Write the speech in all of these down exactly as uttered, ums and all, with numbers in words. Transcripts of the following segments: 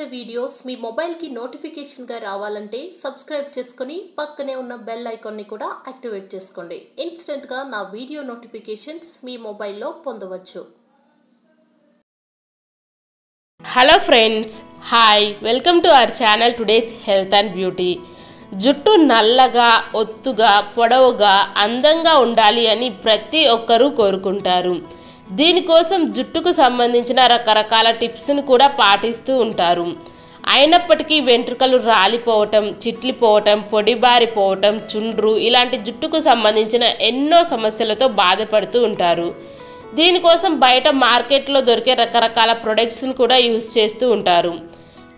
చేసే వీడియోస్ మీ మొబైల్ కి నోటిఫికేషన్ గా రావాలంటే సబ్స్క్రైబ్ చేసుకొని పక్కనే ఉన్న బెల్ ఐకాన్ ని కూడా యాక్టివేట్ చేసుకోండి. ఇన్స్టెంట్ గా నా వీడియో నోటిఫికేషన్స్ మీ మొబైల్ లో పొందవచ్చు. Hello friends, hi, welcome to our channel today's health and beauty. జుట్టు నల్లగా, ఒత్తుగా, పొడవుగా, అందంగా ఉండాలి అని ప్రతి ఒక్కరూ కోరుకుంటారు. దీనికోసం జుట్టుకు సంబంధించిన రకరకాల టిప్స్ను కూడా పాటిస్తూ ఉంటారు. అయినప్పటికీ వెంట్రుకలు రాలిపోవటం, చిట్లిపోవటం, పొడిబారిపోవటం, చుండ్రు ఇలాంటి జుట్టుకు సంబంధించిన ఎన్నో సమస్యలతో బాధపడుతూ ఉంటారు. దీనికోసం బయట మార్కెట్లో దొరికే రకరకాల ప్రొడక్ట్స్ను కూడా యూజ్ చేస్తూ ఉంటారు.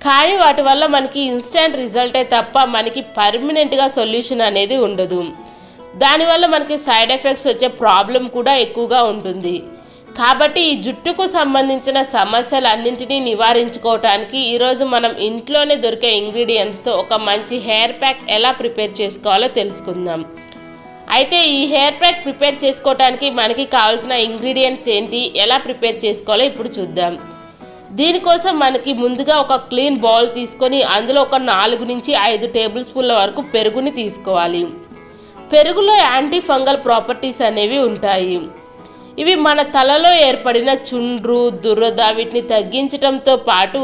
కానీ వాటి వల్ల మనకి ఇన్స్టెంట్ రిజల్టే తప్ప మనకి పర్మనెంట్గా సొల్యూషన్ అనేది ఉండదు. దానివల్ల మనకి సైడ్ ఎఫెక్ట్స్ వచ్చే ప్రాబ్లం కూడా ఎక్కువగా ఉంటుంది. కాబట్టి ఈ జుట్టుకు సంబంధించిన సమస్యలన్నింటినీ నివారించుకోవటానికి ఈరోజు మనం ఇంట్లోనే దొరికే ఇంగ్రీడియంట్స్తో ఒక మంచి హెయిర్ ప్యాక్ ఎలా ప్రిపేర్ చేసుకోవాలో తెలుసుకుందాం. అయితే ఈ హెయిర్ ప్యాక్ ప్రిపేర్ చేసుకోవటానికి మనకి కావాల్సిన ఇంగ్రీడియంట్స్ ఏంటి, ఎలా ప్రిపేర్ చేసుకోవాలో ఇప్పుడు చూద్దాం. దీనికోసం మనకి ముందుగా ఒక క్లీన్ బౌల్ తీసుకొని అందులో ఒక నాలుగు నుంచి ఐదు టేబుల్ స్పూన్ల వరకు పెరుగుని తీసుకోవాలి. పెరుగులో యాంటీ ఫంగల్ ప్రాపర్టీస్ అనేవి ఉంటాయి. ఇవి మన తలలో ఏర్పడిన చుండ్రు, దురద వీటిని తగ్గించడంతో పాటు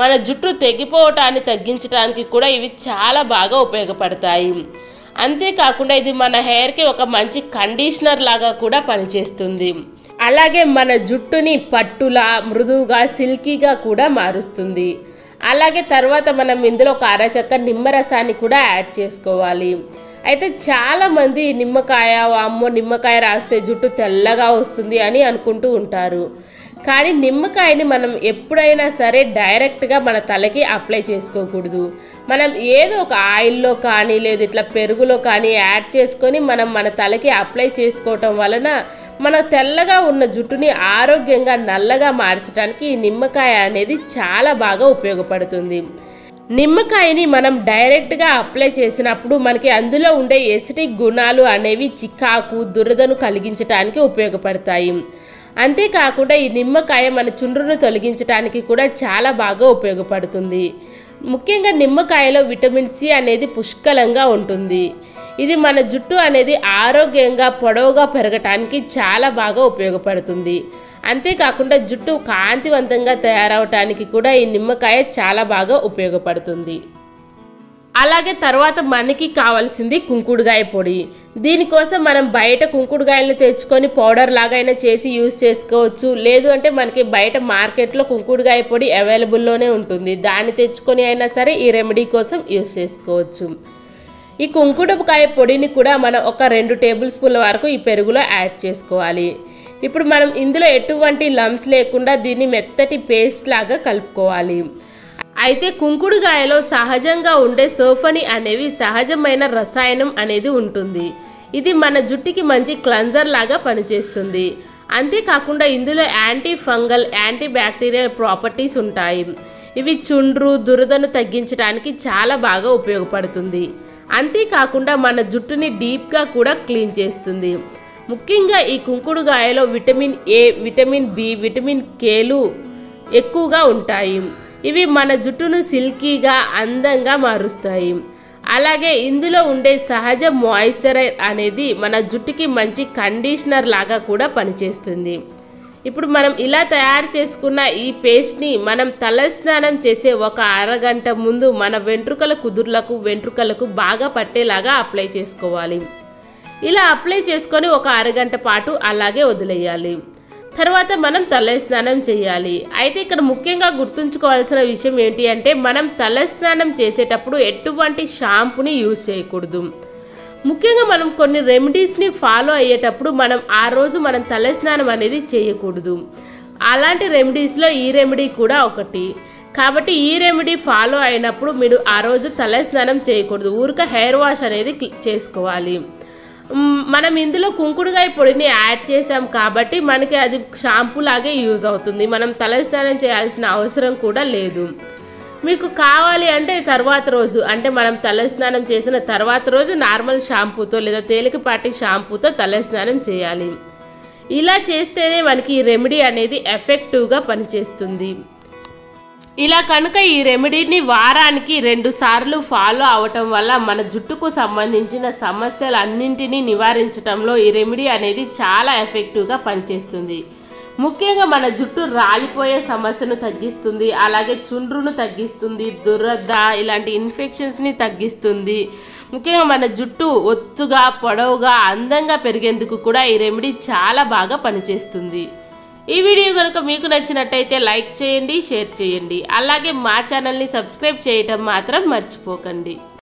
మన జుట్టు తెగిపోవటాన్ని తగ్గించడానికి కూడా ఇవి చాలా బాగా ఉపయోగపడతాయి. అంతేకాకుండా ఇది మన హెయిర్కి ఒక మంచి కండిషనర్ లాగా కూడా పనిచేస్తుంది. అలాగే మన జుట్టుని పట్టులా, మృదువుగా, సిల్కీగా కూడా మారుస్తుంది. అలాగే తర్వాత మనం ఇందులో ఒక అరచక్క నిమ్మరసాన్ని కూడా యాడ్ చేసుకోవాలి. అయితే చాలామంది నిమ్మకాయ, అమ్మో నిమ్మకాయ రాస్తే జుట్టు తెల్లగా వస్తుంది అని అనుకుంటూ ఉంటారు. కానీ నిమ్మకాయని మనం ఎప్పుడైనా సరే డైరెక్ట్గా మన తలకి అప్లై చేసుకోకూడదు. మనం ఏదో ఒక ఆయిల్లో కానీ లేదు ఇట్లా పెరుగులో కానీ యాడ్ చేసుకొని మనం మన తలకి అప్లై చేసుకోవటం వలన మన తెల్లగా ఉన్న జుట్టుని ఆరోగ్యంగా నల్లగా మార్చడానికి ఈ నిమ్మకాయ అనేది చాలా బాగా ఉపయోగపడుతుంది. నిమ్మకాయని మనం డైరెక్ట్గా అప్లై చేసినప్పుడు మనకి అందులో ఉండే ఎసిటిక్ గుణాలు అనేవి చికాకు, దురదను కలిగించడానికి ఉపయోగపడతాయి. అంతేకాకుండా ఈ నిమ్మకాయ మన చుండ్రును తొలగించడానికి కూడా చాలా బాగా ఉపయోగపడుతుంది. ముఖ్యంగా నిమ్మకాయలో విటమిన్ సి అనేది పుష్కలంగా ఉంటుంది. ఇది మన జుట్టు అనేది ఆరోగ్యంగా, పొడవుగా పెరగటానికి చాలా బాగా ఉపయోగపడుతుంది. అంతేకాకుండా జుట్టు కాంతివంతంగా తయారవటానికి కూడా ఈ నిమ్మకాయ చాలా బాగా ఉపయోగపడుతుంది. అలాగే తర్వాత మనకి కావాల్సింది కుంకుడుగాయ పొడి. దీనికోసం మనం బయట కుంకుడుగాయలను తెచ్చుకొని పౌడర్ లాగైనా చేసి యూజ్ చేసుకోవచ్చు. లేదు అంటే మనకి బయట మార్కెట్లో కుంకుడుగాయ పొడి అవైలబుల్లోనే ఉంటుంది. దాన్ని తెచ్చుకొని అయినా సరే ఈ రెమెడీ కోసం యూజ్ చేసుకోవచ్చు. ఈ కుంకుడుకాయ పొడిని కూడా మనం ఒక రెండు టేబుల్ స్పూన్ల వరకు ఈ పెరుగులో యాడ్ చేసుకోవాలి. ఇప్పుడు మనం ఇందులో ఎటువంటి లమ్స్ లేకుండా దీన్ని మెత్తటి పేస్ట్ లాగా కలుపుకోవాలి. అయితే కుంకుడుగాయలో సహజంగా ఉండే సోఫని అనేవి సహజమైన రసాయనం అనేది ఉంటుంది. ఇది మన జుట్టుకి మంచి క్లెన్జర్ లాగా పనిచేస్తుంది. అంతేకాకుండా ఇందులో anti fungal, anti bacterial properties ఉంటాయి. ఇవి చుండ్రు, దురదను తగ్గించడానికి చాలా బాగా ఉపయోగపడుతుంది. అంతేకాకుండా మన జుట్టుని డీప్గా కూడా క్లీన్ చేస్తుంది. ముఖ్యంగా ఈ కుంకుడుగాయలో vitamin A, vitamin B, vitamin కేలు ఎక్కువగా ఉంటాయి. ఇవి మన జుట్టును సిల్కీగా, అందంగా మారుస్తాయి. అలాగే ఇందులో ఉండే సహజ మాయిశ్చరైజర్ అనేది మన జుట్టుకి మంచి కండిషనర్ లాగా కూడా పనిచేస్తుంది. ఇప్పుడు మనం ఇలా తయారు చేసుకున్న ఈ పేస్ట్ని మనం తలస్నానం చేసే ఒక అరగంట ముందు మన వెంట్రుకల కుదుర్లకు, వెంట్రుకలకు బాగా పట్టేలాగా అప్లై చేసుకోవాలి. ఇలా అప్లై చేసుకొని ఒక అరగంట పాటు అలాగే వదిలేయాలి. తర్వాత మనం తలస్నానం చేయాలి. అయితే ఇక్కడ ముఖ్యంగా గుర్తుంచుకోవాల్సిన విషయం ఏంటి అంటే మనం తలస్నానం చేసేటప్పుడు ఎటువంటి షాంపూని యూజ్ చేయకూడదు. ముఖ్యంగా మనం కొన్ని రెమెడీస్ని ఫాలో అయ్యేటప్పుడు మనం ఆ రోజు మనం తలస్నానం అనేది చేయకూడదు. అలాంటి రెమెడీస్లో ఈ రెమెడీ కూడా ఒకటి. కాబట్టి ఈ రెమెడీ ఫాలో అయినప్పుడు మీరు ఆ రోజు తలస్నానం చేయకూడదు. ఊరికే హెయిర్ వాష్ అనేది చేసుకోవాలి. మనం ఇందులో కుంకుడుగాయ పొడిని యాడ్ చేసాం కాబట్టి మనకి అది షాంపూ లాగే యూజ్ అవుతుంది. మనం తలస్నానం చేయాల్సిన అవసరం కూడా లేదు. మీకు కావాలి అంటే తర్వాత రోజు, అంటే మనం తలస్నానం చేసిన తర్వాత రోజు నార్మల్ షాంపూతో లేదా తేలికపాటి షాంపూతో తలస్నానం చేయాలి. ఇలా చేస్తేనే మనకి ఈ రెమెడీ అనేది ఎఫెక్టివ్గా పనిచేస్తుంది. ఇలా కనుక ఈ రెమెడీని వారానికి రెండు సార్లు ఫాలో అవటం వల్ల మన జుట్టుకు సంబంధించిన సమస్యలు అన్నింటిని నివారించడంలో ఈ రెమెడీ అనేది చాలా ఎఫెక్టివ్‌గా పనిచేస్తుంది. ముఖ్యంగా మన జుట్టు రాలిపోయే సమస్యను తగ్గిస్తుంది, అలాగే చుండ్రును తగ్గిస్తుంది, దురద ఇలాంటి ఇన్ఫెక్షన్స్ ని తగ్గిస్తుంది. ముఖ్యంగా మన జుట్టు ఒత్తుగా పొడవుగా అందంగా పెరిగేందుకు కూడా ఈ రెమెడీ చాలా బాగా పనిచేస్తుంది. ఈ వీడియో గనుక మీకు నచ్చినట్లయితే లైక్ చేయండి, షేర్ చేయండి, అలాగే మా ఛానల్ ని సబ్స్క్రైబ్ చేయడం మాత్రం మర్చిపోకండి.